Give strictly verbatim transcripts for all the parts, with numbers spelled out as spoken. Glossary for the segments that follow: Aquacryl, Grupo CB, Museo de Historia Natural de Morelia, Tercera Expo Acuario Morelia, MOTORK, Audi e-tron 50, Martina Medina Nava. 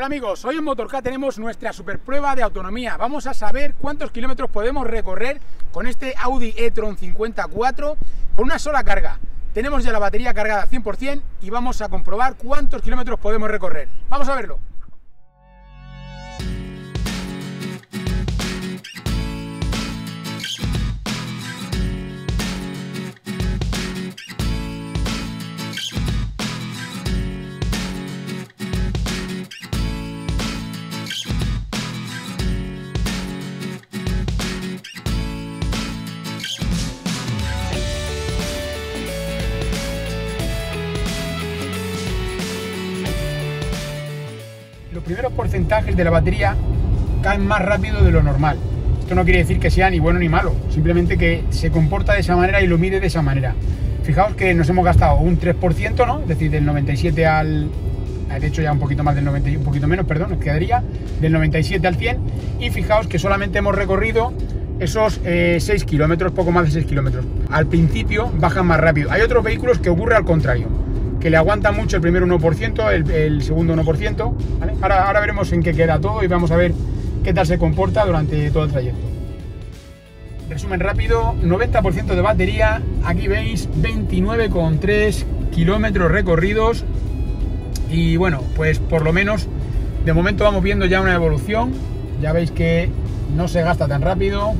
Hola amigos, hoy en MOTORK tenemos nuestra super prueba de autonomía. Vamos a saber cuántos kilómetros podemos recorrer con este Audi e-tron cincuenta y cuatro con una sola carga. Tenemos ya la batería cargada al cien por cien y vamos a comprobar cuántos kilómetros podemos recorrer. Vamos a verlo. Los primeros porcentajes de la batería caen más rápido de lo normal. Esto no quiere decir que sea ni bueno ni malo, simplemente que se comporta de esa manera y lo mide de esa manera. Fijaos que nos hemos gastado un tres por ciento, ¿no? Es decir, del noventa y siete al... de hecho ya un poquito más del noventa, un poquito menos, perdón, nos quedaría del noventa y siete al cien, y fijaos que solamente hemos recorrido esos eh, seis kilómetros, poco más de seis kilómetros. Al principio bajan más rápido. Hay otros vehículos que ocurre al contrario, que le aguanta mucho el primer uno por ciento, el, el segundo uno por ciento, ¿vale? Ahora, ahora veremos en qué queda todo y vamos a ver qué tal se comporta durante todo el trayecto. Resumen rápido, noventa por ciento de batería, aquí veis veintinueve coma tres kilómetros recorridos y bueno, pues por lo menos de momento vamos viendo ya una evolución. Ya veis que no se gasta tan rápido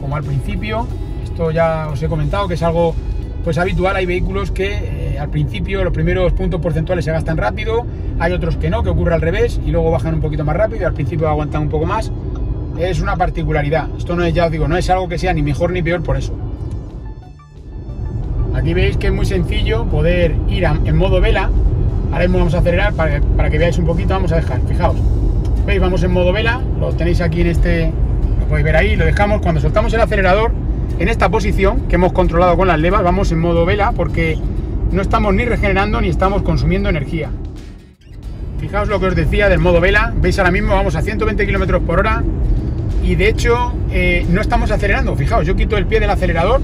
como al principio. Esto ya os he comentado que es algo pues habitual. Hay vehículos que al principio los primeros puntos porcentuales se gastan rápido, hay otros que no, que ocurre al revés y luego bajan un poquito más rápido y al principio aguantan un poco más. Es una particularidad, esto no es, ya os digo, no es algo que sea ni mejor ni peor por eso. Aquí veis que es muy sencillo poder ir a, en modo vela. Ahora mismo vamos a acelerar para, para que veáis un poquito, vamos a dejar, fijaos, veis, vamos en modo vela, lo tenéis aquí en este, lo podéis ver ahí, lo dejamos, cuando soltamos el acelerador en esta posición que hemos controlado con las levas, vamos en modo vela porque no estamos ni regenerando ni estamos consumiendo energía. Fijaos lo que os decía del modo vela. Veis, ahora mismo vamos a ciento veinte kilómetros por hora y de hecho eh, no estamos acelerando. Fijaos, yo quito el pie del acelerador,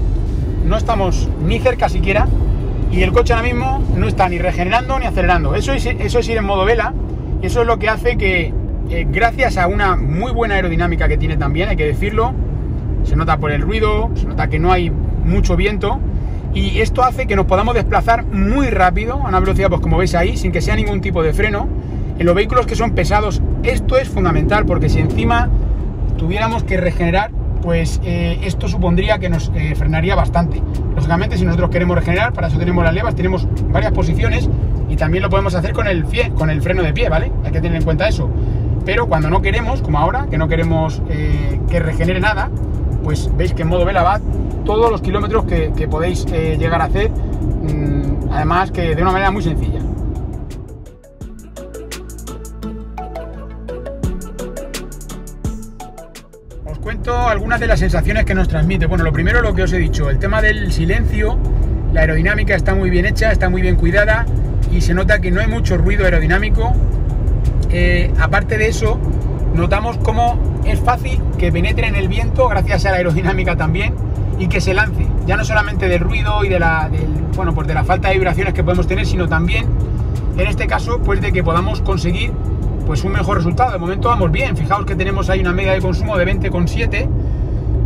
no estamos ni cerca siquiera y el coche ahora mismo no está ni regenerando ni acelerando. Eso es, eso es ir en modo vela y eso es lo que hace que eh, gracias a una muy buena aerodinámica que tiene también, hay que decirlo, se nota por el ruido, se nota que no hay mucho viento. Y esto hace que nos podamos desplazar muy rápido, a una velocidad, pues como veis ahí, sin que sea ningún tipo de freno. En los vehículos que son pesados esto es fundamental, porque si encima tuviéramos que regenerar, pues eh, esto supondría que nos eh, frenaría bastante. Lógicamente, si nosotros queremos regenerar, para eso tenemos las levas, tenemos varias posiciones y también lo podemos hacer con el pie, con el freno de pie, ¿vale? Hay que tener en cuenta eso. Pero cuando no queremos, como ahora, que no queremos eh, que regenere nada, pues veis que en modo vela va todos los kilómetros que, que podéis eh, llegar a hacer, mmm, además que de una manera muy sencilla. Os cuento algunas de las sensaciones que nos transmite. Bueno, lo primero, lo que os he dicho, el tema del silencio, la aerodinámica está muy bien hecha, está muy bien cuidada y se nota que no hay mucho ruido aerodinámico. Eh, aparte de eso, notamos cómo es fácil que penetre en el viento gracias a la aerodinámica también y que se lance, ya no solamente del ruido y de la, del, bueno, pues de la falta de vibraciones que podemos tener, sino también en este caso pues de que podamos conseguir pues un mejor resultado. De momento vamos bien, fijaos que tenemos ahí una media de consumo de veinte coma siete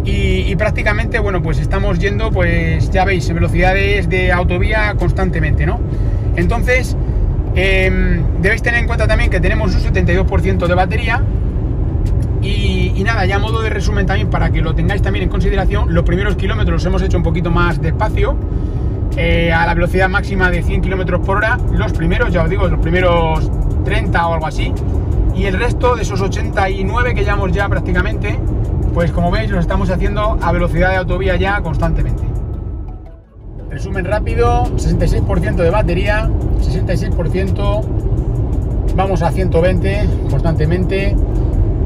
y, y prácticamente, bueno, pues estamos yendo, pues ya veis, en velocidades de autovía constantemente, ¿no? Entonces eh, debéis tener en cuenta también que tenemos un setenta y dos por ciento de batería. Y, y nada, ya a modo de resumen también, para que lo tengáis también en consideración, los primeros kilómetros los hemos hecho un poquito más despacio, eh, a la velocidad máxima de cien kilómetros por hora, los primeros, ya os digo, los primeros treinta o algo así, y el resto de esos ochenta y nueve que llevamos ya prácticamente, pues como veis, los estamos haciendo a velocidad de autovía ya constantemente. Resumen rápido, sesenta y seis por ciento de batería, sesenta y seis por ciento, vamos a ciento veinte constantemente.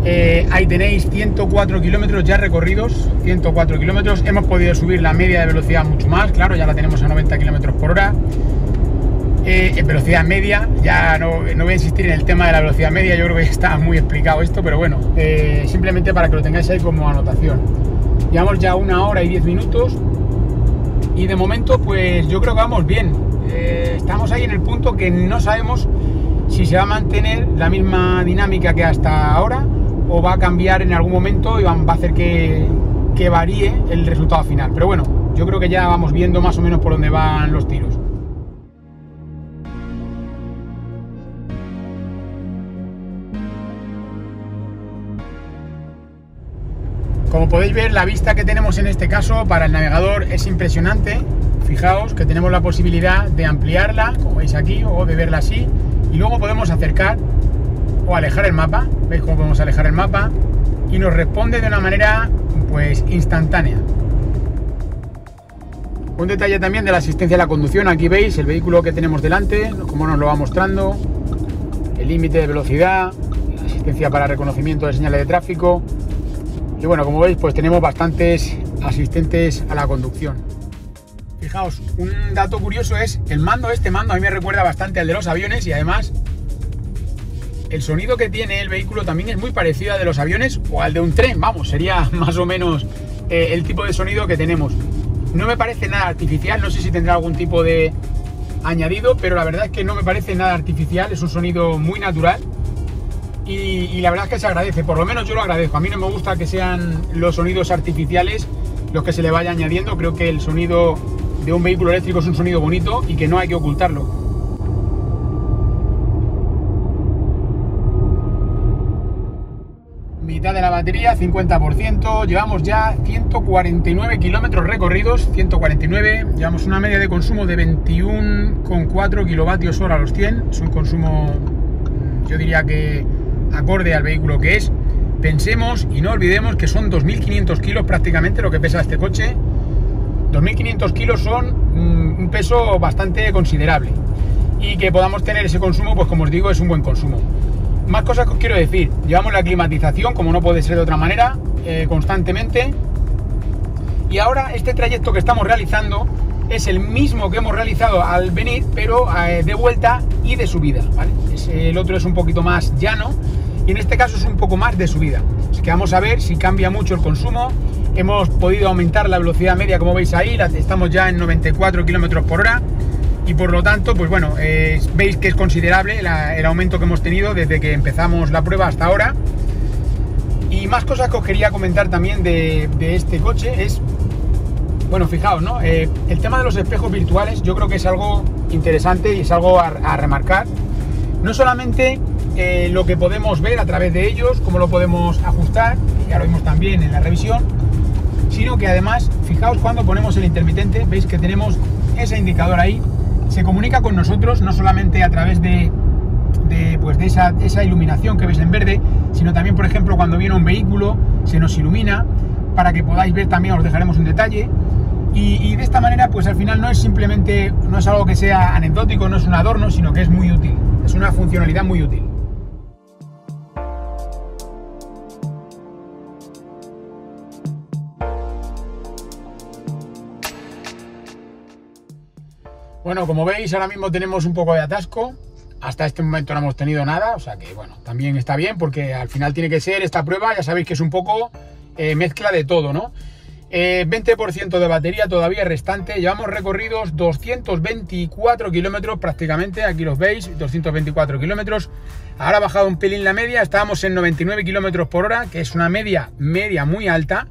Eh, ahí tenéis ciento cuatro kilómetros ya recorridos, ciento cuatro kilómetros, hemos podido subir la media de velocidad mucho más, claro, ya la tenemos a noventa kilómetros por hora, eh, en velocidad media, ya no, no voy a insistir en el tema de la velocidad media, yo creo que ya está muy explicado esto, pero bueno, eh, simplemente para que lo tengáis ahí como anotación. Llevamos ya una hora y diez minutos y de momento pues yo creo que vamos bien, eh, estamos ahí en el punto que no sabemos si se va a mantener la misma dinámica que hasta ahora o va a cambiar en algún momento y va a hacer que, que varíe el resultado final. Pero bueno, yo creo que ya vamos viendo más o menos por dónde van los tiros. Como podéis ver, la vista que tenemos en este caso para el navegador es impresionante. Fijaos que tenemos la posibilidad de ampliarla, como veis aquí, o de verla así. Y luego podemos acercar o alejar el mapa. ¿Veis cómo podemos alejar el mapa? Y nos responde de una manera pues instantánea. Un detalle también de la asistencia a la conducción. Aquí veis el vehículo que tenemos delante, cómo nos lo va mostrando, el límite de velocidad, la asistencia para reconocimiento de señales de tráfico. Y bueno, como veis, pues tenemos bastantes asistentes a la conducción. Fijaos, un dato curioso es el mando. Este mando a mí me recuerda bastante al de los aviones y además el sonido que tiene el vehículo también es muy parecido al de los aviones o al de un tren. Vamos, sería más o menos eh, el tipo de sonido que tenemos. No me parece nada artificial, no sé si tendrá algún tipo de añadido, pero la verdad es que no me parece nada artificial, es un sonido muy natural. Y, y la verdad es que se agradece, por lo menos yo lo agradezco. A mí no me gusta que sean los sonidos artificiales los que se le vaya añadiendo. Creo que el sonido de un vehículo eléctrico es un sonido bonito y que no hay que ocultarlo. Mitad de la batería, cincuenta por ciento. Llevamos ya ciento cuarenta y nueve kilómetros recorridos, ciento cuarenta y nueve. Llevamos una media de consumo de veintiuno coma cuatro kilovatios hora a los cien. Es un consumo, yo diría que acorde al vehículo que es. Pensemos y no olvidemos que son dos mil quinientos kilos prácticamente lo que pesa este coche. dos mil quinientos kilos son un peso bastante considerable, y que podamos tener ese consumo, pues como os digo, es un buen consumo. Más cosas que os quiero decir: llevamos la climatización, como no puede ser de otra manera, eh, constantemente. Y ahora este trayecto que estamos realizando es el mismo que hemos realizado al venir, pero eh, de vuelta y de subida, ¿vale? Es, el otro es un poquito más llano y en este caso es un poco más de subida, así que vamos a ver si cambia mucho el consumo. Hemos podido aumentar la velocidad media, como veis ahí, la, estamos ya en noventa y cuatro kilómetros por hora y por lo tanto, pues bueno, eh, veis que es considerable la, el aumento que hemos tenido desde que empezamos la prueba hasta ahora. Y más cosas que os quería comentar también de, de este coche es... Bueno, fijaos, ¿no? Eh, el tema de los espejos virtuales yo creo que es algo interesante y es algo a, a remarcar. No solamente eh, lo que podemos ver a través de ellos, cómo lo podemos ajustar, que ya lo vimos también en la revisión, sino que además, fijaos, cuando ponemos el intermitente, veis que tenemos ese indicador ahí, se comunica con nosotros, no solamente a través de, de, pues de esa, esa iluminación que veis en verde, sino también, por ejemplo, cuando viene un vehículo, se nos ilumina, para que podáis ver también, os dejaremos un detalle. Y, y de esta manera, pues al final no es simplemente, no es algo que sea anecdótico, no es un adorno, sino que es muy útil, es una funcionalidad muy útil. Bueno, como veis, ahora mismo tenemos un poco de atasco, hasta este momento no hemos tenido nada, o sea que bueno, también está bien, porque al final tiene que ser esta prueba, ya sabéis que es un poco eh, mezcla de todo, ¿no? Eh, veinte por ciento de batería todavía restante. Llevamos recorridos doscientos veinticuatro kilómetros prácticamente. Aquí los veis, doscientos veinticuatro kilómetros. Ahora ha bajado un pelín la media. Estábamos en noventa y nueve kilómetros por hora, que es una media, media muy alta,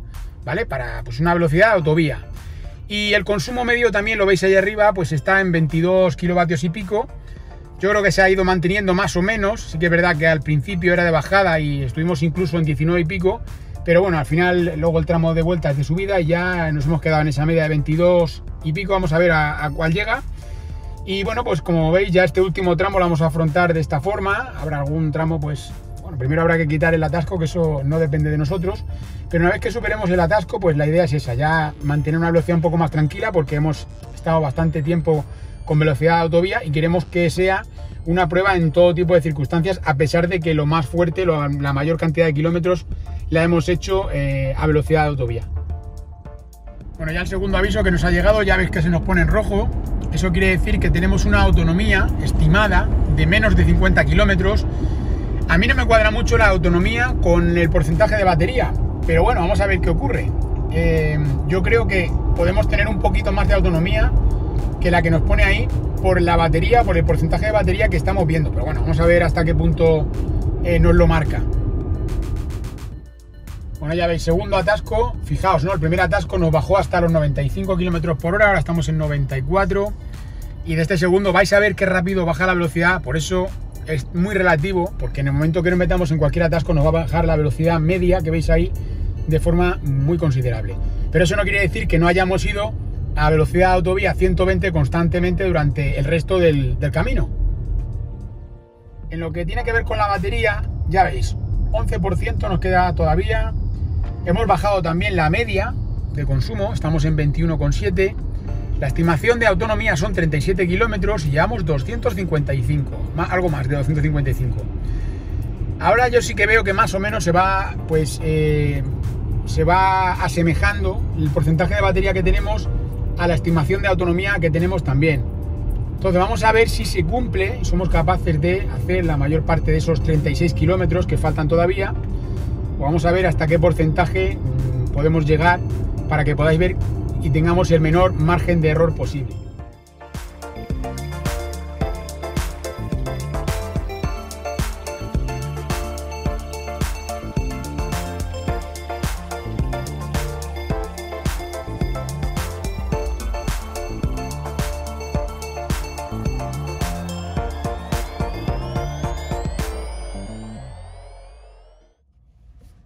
¿vale? Para pues, una velocidad de autovía. Y el consumo medio también lo veis ahí arriba, pues está en veintidós kilovatios y pico. Yo creo que se ha ido manteniendo más o menos. Sí que es verdad que al principio era de bajada y estuvimos incluso en diecinueve y pico. Pero bueno, al final luego el tramo de vuelta es de subida y ya nos hemos quedado en esa media de veintidós y pico. Vamos a ver a, a cuál llega. Y bueno, pues como veis, ya este último tramo lo vamos a afrontar de esta forma. Habrá algún tramo, pues, bueno, primero habrá que quitar el atasco, que eso no depende de nosotros. Pero una vez que superemos el atasco, pues la idea es esa, ya mantener una velocidad un poco más tranquila, porque hemos estado bastante tiempo con velocidad de autovía y queremos que sea una prueba en todo tipo de circunstancias, a pesar de que lo más fuerte, lo, la mayor cantidad de kilómetros la hemos hecho eh, a velocidad de autovía. Bueno, ya el segundo aviso que nos ha llegado, ya veis que se nos pone en rojo. Eso quiere decir que tenemos una autonomía estimada de menos de cincuenta kilómetros. A mí no me cuadra mucho la autonomía con el porcentaje de batería, pero bueno, vamos a ver qué ocurre. Eh, yo creo que podemos tener un poquito más de autonomía que la que nos pone ahí por la batería, por el porcentaje de batería que estamos viendo. Pero bueno, vamos a ver hasta qué punto eh, nos lo marca. Bueno, ya veis, segundo atasco, fijaos, ¿no? El primer atasco nos bajó hasta los noventa y cinco kilómetros por hora, ahora estamos en noventa y cuatro. Y de este segundo vais a ver qué rápido baja la velocidad, por eso es muy relativo, porque en el momento que nos metamos en cualquier atasco nos va a bajar la velocidad media que veis ahí de forma muy considerable. Pero eso no quiere decir que no hayamos ido a velocidad de autovía ciento veinte constantemente durante el resto del, del camino. En lo que tiene que ver con la batería, ya veis, once por ciento nos queda todavía. Hemos bajado también la media de consumo, estamos en veintiuno coma siete. La estimación de autonomía son treinta y siete kilómetros y llevamos doscientos cincuenta y cinco, más, algo más de doscientos cincuenta y cinco. Ahora yo sí que veo que más o menos se va, pues, eh, se va asemejando el porcentaje de batería que tenemos a la estimación de autonomía que tenemos también. Entonces vamos a ver si se cumple, somos capaces de hacer la mayor parte de esos treinta y seis kilómetros que faltan todavía. Vamos a ver hasta qué porcentaje podemos llegar para que podáis ver y tengamos el menor margen de error posible.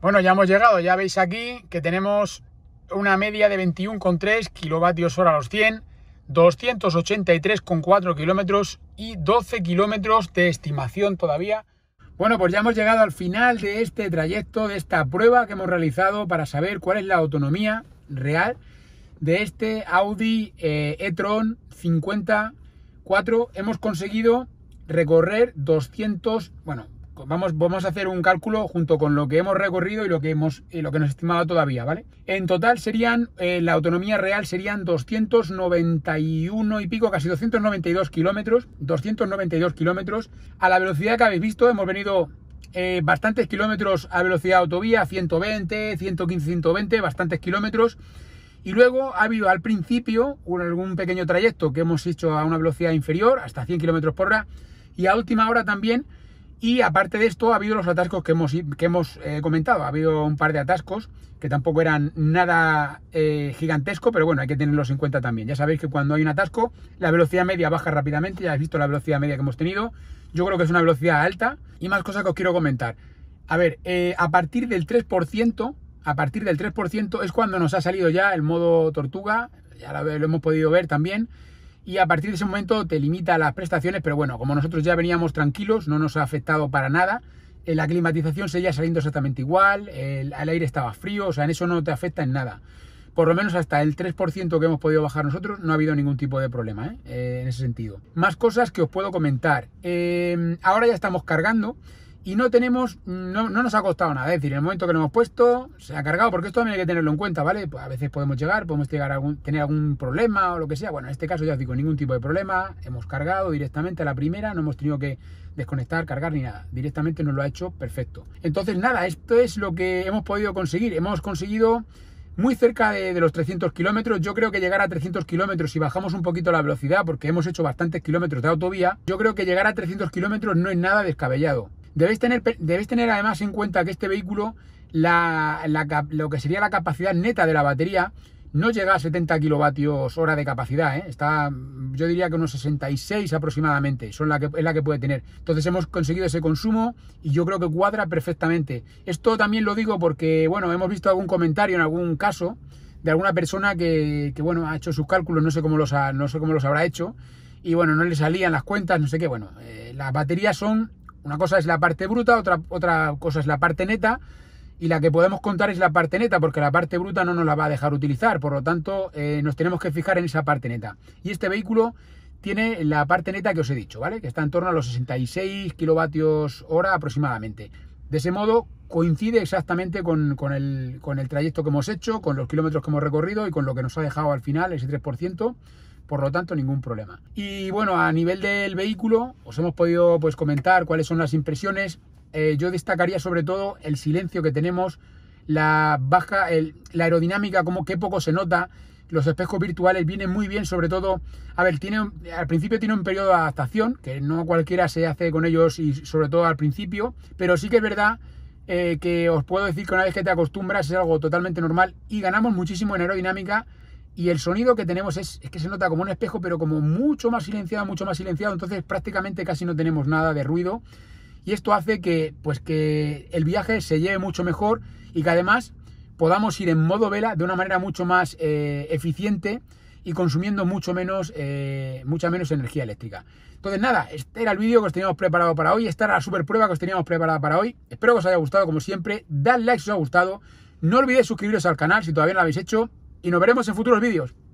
Bueno, ya hemos llegado, ya veis aquí que tenemos una media de veintiuno coma tres kilovatios hora a los cien, doscientos ochenta y tres coma cuatro kilómetros y doce kilómetros de estimación todavía. Bueno, pues ya hemos llegado al final de este trayecto, de esta prueba que hemos realizado para saber cuál es la autonomía real de este Audi eh, e-tron cincuenta y cuatro. Hemos conseguido recorrer doscientos, bueno, Vamos, vamos a hacer un cálculo junto con lo que hemos recorrido y lo que hemos y lo que nos estimaba todavía, ¿vale? En total serían, eh, la autonomía real serían doscientos noventa y uno y pico, casi doscientos noventa y dos kilómetros, doscientos noventa y dos kilómetros. A la velocidad que habéis visto, hemos venido eh, bastantes kilómetros a velocidad autovía, ciento veinte, ciento quince, ciento veinte, bastantes kilómetros. Y luego ha habido al principio un, algún pequeño trayecto que hemos hecho a una velocidad inferior, hasta cien kilómetros por hora, y a última hora también. Y aparte de esto ha habido los atascos que hemos, que hemos eh, comentado, ha habido un par de atascos que tampoco eran nada eh, gigantesco, pero bueno, hay que tenerlos en cuenta también. Ya sabéis que cuando hay un atasco la velocidad media baja rápidamente, ya habéis visto la velocidad media que hemos tenido, yo creo que es una velocidad alta. Y más cosas que os quiero comentar, a ver, eh, a partir del tres por ciento, a partir del tres por ciento es cuando nos ha salido ya el modo tortuga, ya lo, lo hemos podido ver también. Y a partir de ese momento te limita las prestaciones, pero bueno, como nosotros ya veníamos tranquilos, no nos ha afectado para nada. La climatización seguía saliendo exactamente igual, el, el aire estaba frío, o sea, en eso no te afecta en nada. Por lo menos hasta el tres por ciento que hemos podido bajar nosotros no ha habido ningún tipo de problema, ¿eh? Eh, en ese sentido. Más cosas que os puedo comentar. Eh, ahora ya estamos cargando y no tenemos, no, no nos ha costado nada. Es decir, en el momento que lo hemos puesto, se ha cargado, porque esto también hay que tenerlo en cuenta, ¿vale? Pues a veces podemos llegar, podemos llegar a algún, tener algún problema o lo que sea. Bueno, en este caso ya os digo, ningún tipo de problema. Hemos cargado directamente a la primera, no hemos tenido que desconectar, cargar ni nada. Directamente nos lo ha hecho perfecto. Entonces, nada, esto es lo que hemos podido conseguir. Hemos conseguido muy cerca de, de los trescientos kilómetros. Yo creo que llegar a trescientos kilómetros, si bajamos un poquito la velocidad, porque hemos hecho bastantes kilómetros de autovía, yo creo que llegar a trescientos kilómetros no es nada descabellado. Debéis tener, debéis tener además en cuenta que este vehículo, la, la, lo que sería la capacidad neta de la batería, no llega a setenta kilovatios hora de capacidad, ¿eh? Está, yo diría que unos sesenta y seis aproximadamente, son la que, es la que puede tener. Entonces hemos conseguido ese consumo y yo creo que cuadra perfectamente. Esto también lo digo porque, bueno, hemos visto algún comentario en algún caso de alguna persona que, que bueno, ha hecho sus cálculos, no sé cómo los, ha, no sé cómo los habrá hecho, y bueno, no le salían las cuentas, no sé qué. Bueno, eh, las baterías son... Una cosa es la parte bruta, otra, otra cosa es la parte neta, y la que podemos contar es la parte neta, porque la parte bruta no nos la va a dejar utilizar, por lo tanto eh, nos tenemos que fijar en esa parte neta. Y este vehículo tiene la parte neta que os he dicho, ¿vale? Que está en torno a los sesenta y seis kilovatios hora aproximadamente. De ese modo coincide exactamente con, con, el, con el trayecto que hemos hecho, con los kilómetros que hemos recorrido y con lo que nos ha dejado al final ese tres por ciento. Por lo tanto, ningún problema. Y bueno, a nivel del vehículo, os hemos podido pues comentar cuáles son las impresiones. Eh, yo destacaría sobre todo el silencio que tenemos, la baja, el, la aerodinámica, como que poco se nota, Los espejos virtuales vienen muy bien, sobre todo, a ver, tiene, al principio tiene un periodo de adaptación, que no cualquiera se hace con ellos y sobre todo al principio, pero sí que es verdad eh, que os puedo decir que una vez que te acostumbras es algo totalmente normal y ganamos muchísimo en aerodinámica y el sonido que tenemos es, es que se nota como un espejo, pero como mucho más silenciado, mucho más silenciado, entonces prácticamente casi no tenemos nada de ruido y esto hace que, pues, que el viaje se lleve mucho mejor y que además podamos ir en modo vela de una manera mucho más eh, eficiente y consumiendo mucho menos, eh, mucha menos energía eléctrica. Entonces nada, este era el vídeo que os teníamos preparado para hoy, esta era la super prueba que os teníamos preparada para hoy. Espero que os haya gustado como siempre, dad like si os ha gustado, no olvidéis suscribiros al canal si todavía no lo habéis hecho y nos veremos en futuros vídeos.